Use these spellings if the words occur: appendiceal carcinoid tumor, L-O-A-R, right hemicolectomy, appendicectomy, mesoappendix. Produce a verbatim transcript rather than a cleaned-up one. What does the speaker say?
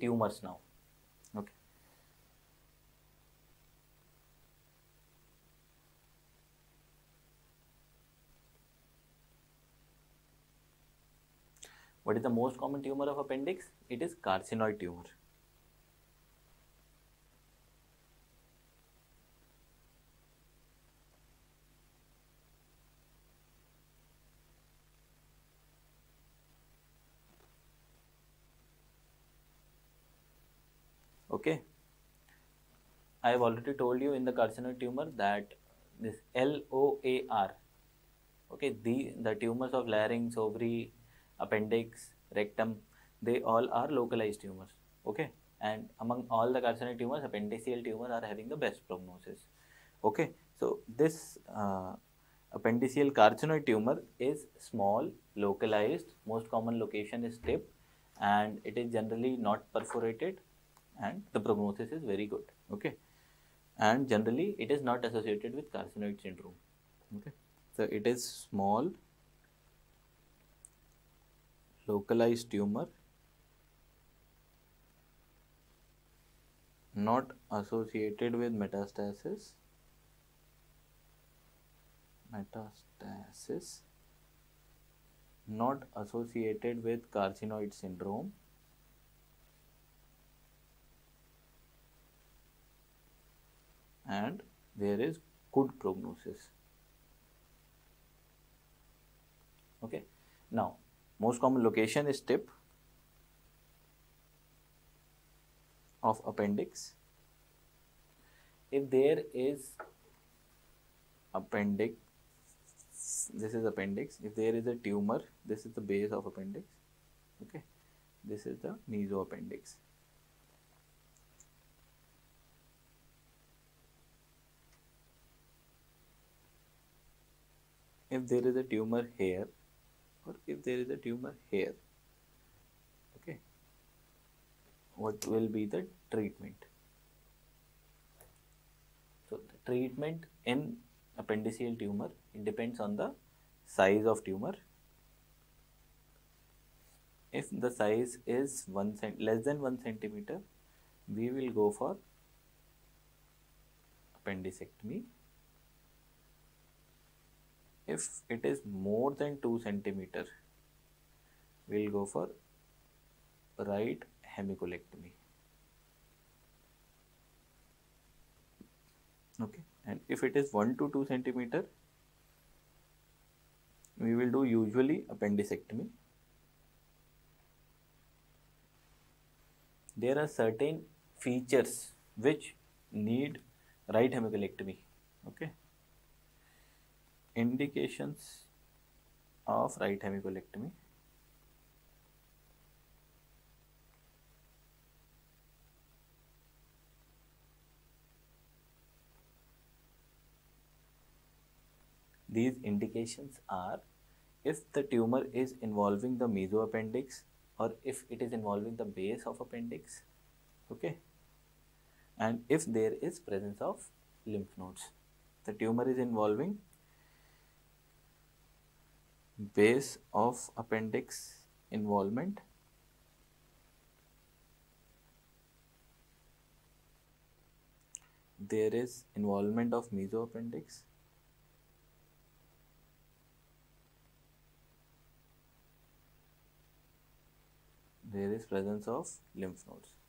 tumors now. Okay. What is the most common tumor of appendix? It is carcinoid tumor. Okay, I have already told you in the carcinoid tumor that this L O A R, okay, the, the tumors of larynx, ovary, appendix, rectum, they all are localized tumors, okay, and among all the carcinoid tumors, appendiceal tumors are having the best prognosis, okay. So, this uh, appendiceal carcinoid tumor is small, localized, most common location is tip, and it is generally not perforated, and the prognosis is very good, okay, and generally it is not associated with carcinoid syndrome, okay. So it is small localized tumor not associated with metastasis metastasis not associated with carcinoid syndrome, and there is good prognosis, okay. Now, most common location is tip of appendix. If there is appendix, this is appendix, if there is a tumor, this is the base of appendix, okay, this is the mesoappendix. If there is a tumor here, or if there is a tumor here, okay, what will be the treatment? So, the treatment in appendiceal tumor, it depends on the size of tumor. If the size is one cent less than one centimeter, we will go for appendicectomy. If it is more than two centimeters, we will go for right hemicolectomy. Okay. And if it is one to two centimeters, we will do usually appendicectomy. There are certain features which need right hemicolectomy. Okay. Indications of right hemicolectomy. These indications are if the tumor is involving the mesoappendix or if it is involving the base of appendix, okay, and if there is presence of lymph nodes. The tumor is involving base of appendix involvement, there is involvement of mesoappendix, there is presence of lymph nodes.